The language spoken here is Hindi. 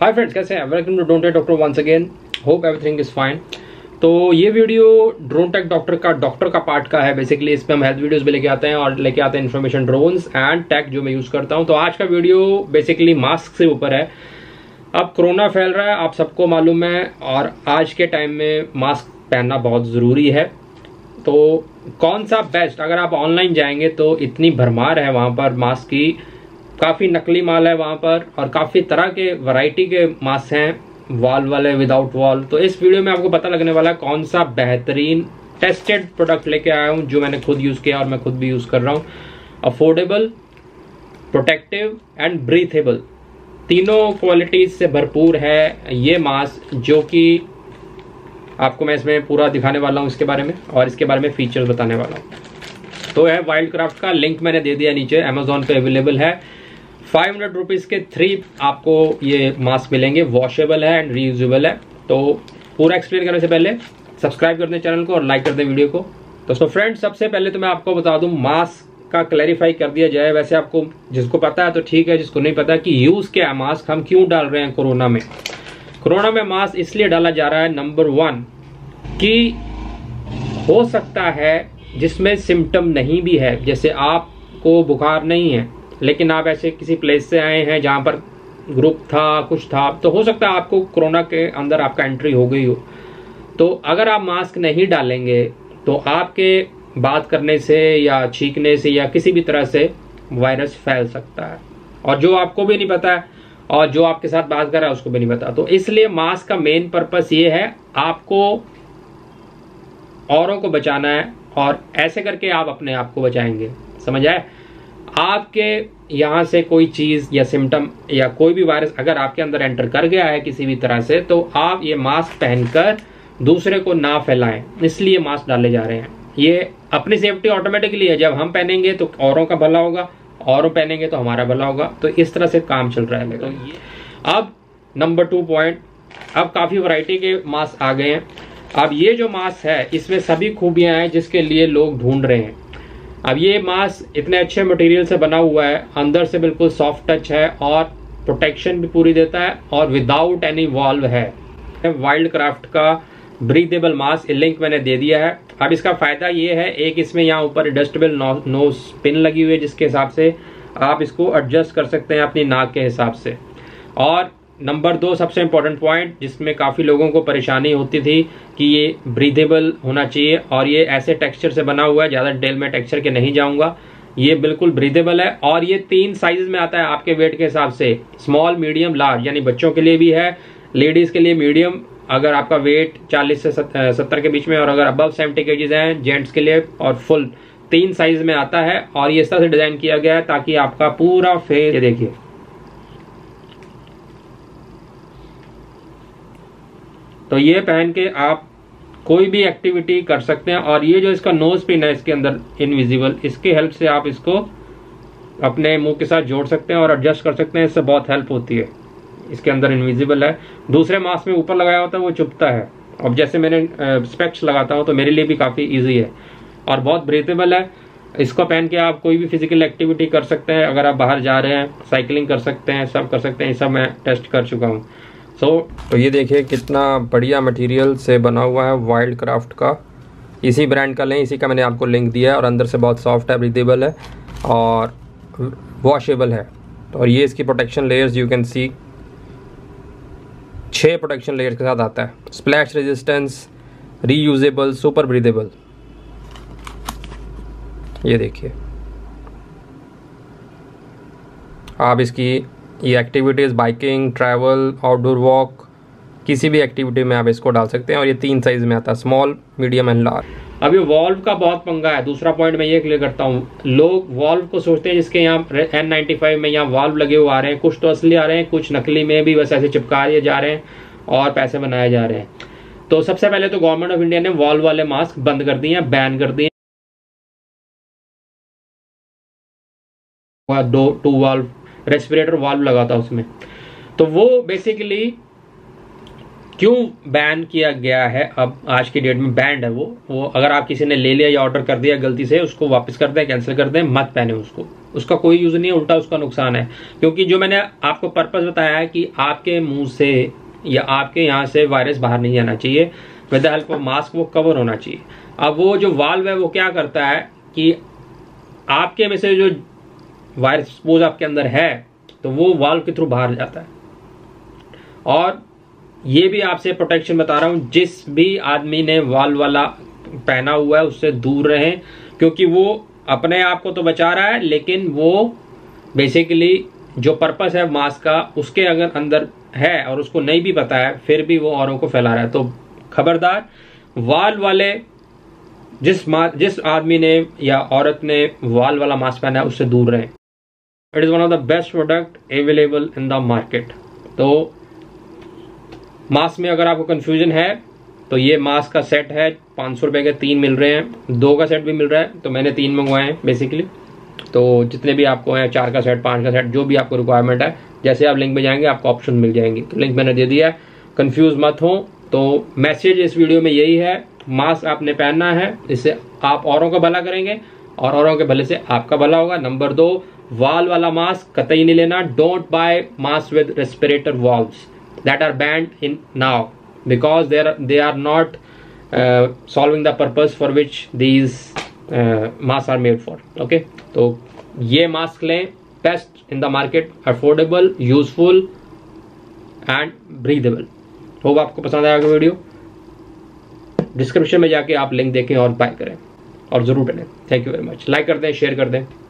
हाय फ्रेंड्स, कैसे हैं? Welcome to drone take doctor once again. Hope everything is fine. तो ये वीडियो ड्रोन टेक डॉक्टर का पार्ट का है। बेसिकली इसमें हम हेल्थ वीडियोस भी लेके आते हैं और लेके आते हैं इन्फॉर्मेशन ड्रोन्स एंड टेक जो मैं यूज करता हूँ। तो आज का वीडियो बेसिकली मास्क से ऊपर है। अब कोरोना फैल रहा है, आप सबको मालूम है, और आज के टाइम में मास्क पहनना बहुत ज़रूरी है। तो कौन सा बेस्ट, अगर आप ऑनलाइन जाएंगे तो इतनी भरमार है वहाँ पर मास्क की, काफ़ी नकली माल है वहाँ पर और काफ़ी तरह के वैरायटी के मास्क हैं, वॉल वाले, विदाउट वॉल। तो इस वीडियो में आपको पता लगने वाला है कौन सा बेहतरीन टेस्टेड प्रोडक्ट लेके आया हूँ, जो मैंने खुद यूज़ किया और मैं खुद भी यूज़ कर रहा हूँ। अफोर्डेबल, प्रोटेक्टिव एंड ब्रीथेबल, तीनों क्वालिटीज से भरपूर है ये मास्क, जो कि आपको मैं इसमें पूरा दिखाने वाला हूँ इसके बारे में, और इसके बारे में फीचर्स बताने वाला हूँ। तो है वाइल्ड क्राफ्ट का, लिंक मैंने दे दिया नीचे, अमेजोन पे अवेलेबल है। 500 रुपीज़ के 3 आपको ये मास्क मिलेंगे। वॉशेबल है एंड रीयूजेबल है। तो पूरा एक्सप्लेन करने से पहले सब्सक्राइब कर दें चैनल को और लाइक कर दें वीडियो को। तो सो फ्रेंड्स, सबसे पहले तो मैं आपको बता दूं, मास्क का क्लैरिफाई कर दिया जाए। वैसे आपको जिसको पता है तो ठीक है, जिसको नहीं पता कि यूज़ क्या है मास्क, हम क्यों डाल रहे हैं कोरोना में। कोरोना में मास्क इसलिए डाला जा रहा है, नंबर 1 कि हो सकता है जिसमें सिम्टम नहीं भी है, जैसे आपको बुखार नहीं है लेकिन आप ऐसे किसी प्लेस से आए हैं जहाँ पर ग्रुप था, कुछ था, तो हो सकता है आपको कोरोना के अंदर आपका एंट्री हो गई हो। तो अगर आप मास्क नहीं डालेंगे तो आपके बात करने से या छींकने से या किसी भी तरह से वायरस फैल सकता है, और जो आपको भी नहीं पता है और जो आपके साथ बात कर रहा है उसको भी नहीं पता। तो इसलिए मास्क का मेन पर्पस ये है, आपको औरों को बचाना है और ऐसे करके आप अपने आप को बचाएंगे। समझ आए? आपके यहाँ से कोई चीज़ या सिम्टम या कोई भी वायरस अगर आपके अंदर एंटर कर गया है किसी भी तरह से, तो आप ये मास्क पहनकर दूसरे को ना फैलाएं, इसलिए मास्क डाले जा रहे हैं। ये अपनी सेफ्टी ऑटोमेटिकली है, जब हम पहनेंगे तो औरों का भला होगा, औरों पहनेंगे तो हमारा भला होगा। तो इस तरह से काम चल रहा है। अब नंबर 2 पॉइंट, अब काफ़ी वैरायटी के मास्क आ गए हैं। अब ये जो मास्क है इसमें सभी खूबियाँ हैं जिसके लिए लोग ढूंढ रहे हैं। अब ये मास्क इतने अच्छे मटेरियल से बना हुआ है, अंदर से बिल्कुल सॉफ्ट टच है और प्रोटेक्शन भी पूरी देता है और विदाउट एनी वॉल्व है। वाइल्ड क्राफ्ट का ब्रीदेबल मास्क, लिंक मैंने दे दिया है। अब इसका फ़ायदा ये है, एक इसमें यहाँ ऊपर एडजस्टेबल नोज पिन लगी हुई है जिसके हिसाब से आप इसको एडजस्ट कर सकते हैं अपनी नाक के हिसाब से। और नंबर 2 सबसे इम्पोर्टेंट पॉइंट, जिसमें काफ़ी लोगों को परेशानी होती थी कि ये ब्रीदेबल होना चाहिए, और ये ऐसे टेक्सचर से बना हुआ है, ज़्यादा डिटेल में टेक्सचर के नहीं जाऊँगा, ये बिल्कुल ब्रीदेबल है। और ये 3 साइज़ में आता है आपके वेट के हिसाब से, स्मॉल, मीडियम, लार्ज, यानी बच्चों के लिए भी है, लेडीज़ के लिए मीडियम अगर आपका वेट 40 से 70 के बीच में, और अगर अबव 70 kg हैं जेंट्स के लिए, और फुल 3 साइज़ में आता है। और ये इस तरह से डिज़ाइन किया गया है ताकि आपका पूरा फेस, ये देखिए, तो ये पहन के आप कोई भी एक्टिविटी कर सकते हैं। और ये जो इसका नोज पिन है इसके अंदर इनविजिबल, इसके हेल्प से आप इसको अपने मुंह के साथ जोड़ सकते हैं और एडजस्ट कर सकते हैं, इससे बहुत हेल्प होती है। इसके अंदर इनविजिबल है, दूसरे मास्क में ऊपर लगाया होता है वो चुभता है। अब जैसे मैंने स्पेक्स लगाता हूँ तो मेरे लिए भी काफ़ी ईजी है और बहुत ब्रीथेबल है। इसको पहन के आप कोई भी फिजिकल एक्टिविटी कर सकते हैं, अगर आप बाहर जा रहे हैं साइकिलिंग कर सकते हैं, सब कर सकते हैं। सब मैं टेस्ट कर चुका हूँ। तो ये देखिए कितना बढ़िया मटेरियल से बना हुआ है वाइल्ड क्राफ्ट का, इसी ब्रांड का लें, इसी का मैंने आपको लिंक दिया है। और अंदर से बहुत सॉफ्ट है, ब्रीदेबल है और वॉशेबल है। और ये इसकी protection layers you can see, 6 protection layers के साथ आता है। Splash resistance, reusable, super breathable, ये देखिए। आप इसकी ये activities, biking, travel, outdoor walk, किसी भी एक्टिविटी में आप इसको डाल सकते हैं। और ये 3 साइज़ में आता है, स्मॉल, मीडियम एंड लार्ज। अब ये वॉल्व का बहुत पंगा है, दूसरा पॉइंट मैं ये क्लियर करता हूँ। लोग वॉल्व को सोचते हैं, जिसके यहाँ N95 में यहाँ वॉल्व लगे हुए आ रहे हैं, कुछ तो असली आ रहे हैं, कुछ नकली में भी बस ऐसे चिपकाए जा रहे हैं और पैसे बनाए जा रहे हैं। तो सबसे पहले तो गवर्नमेंट ऑफ इंडिया ने वॉल्व वाले मास्क बंद कर दिए हैं, बैन कर दिए, 2 वॉल्व, रेस्पिरेटर वाल्व लगा था उसमें। तो वो बेसिकली क्यों बैन किया गया है, अब आज के डेट में बैंड है वो अगर आप किसी ने ले लिया या ऑर्डर कर दिया गलती से, उसको वापस कर दें, कैंसिल कर दें, मत पहने उसको, उसका कोई यूज नहीं है, उल्टा उसका नुकसान है। क्योंकि जो मैंने आपको पर्पस बताया है कि आपके मुंह से या आपके यहाँ से वायरस बाहर नहीं आना चाहिए, with the help of mask वो कवर होना चाहिए। अब वो जो वाल्व है वो क्या करता है कि आपके में से जो वायरस सपोज आपके अंदर है तो वो वाल्व के थ्रू बाहर जाता है। और ये भी आपसे प्रोटेक्शन बता रहा हूँ, जिस भी आदमी ने वाल्व वाला पहना हुआ है उससे दूर रहें, क्योंकि वो अपने आप को तो बचा रहा है लेकिन वो बेसिकली जो पर्पस है मास्क का उसके अगर अंदर है और उसको नहीं भी पता है फिर भी वो औरों को फैला रहा है। तो खबरदार, वाल्व वाले जिस आदमी ने या औरत ने वाल्व वाला मास्क पहना है उससे दूर रहें। It is one of the best product available in the market. तो मास्क में अगर आपको कन्फ्यूजन है तो ये मास्क का सेट है 500 रुपये के, 3 मिल रहे हैं, 2 का सेट भी मिल रहा है, तो मैंने 3 मंगवाए हैं बेसिकली। तो जितने भी आपको हैं 4 का सेट, 5 का सेट, जो भी आपको रिक्वायरमेंट है, जैसे आप लिंक पे जाएंगे आपको ऑप्शन मिल जाएंगे। तो लिंक मैंने दे दिया है, कन्फ्यूज़ मत हो। तो मैसेज इस वीडियो में यही है, मास्क आपने पहनना है, इससे आप औरों का भला करेंगे और औरों के भले से आपका भला होगा। नंबर 2, वाल वाला मास्क कतई नहीं लेना। Don't buy mask with respirator valves that are banned in now because they are not solving the purpose for which these masks are made for. Okay, तो ये mask लें, best in the market, affordable, useful and breathable। Hope आपको पसंद आएगा वीडियो। डिस्क्रिप्शन में जाके आप लिंक देखें और बाय करें और ज़रूर करें। Thank you very much. Like कर दें, शेयर कर दें।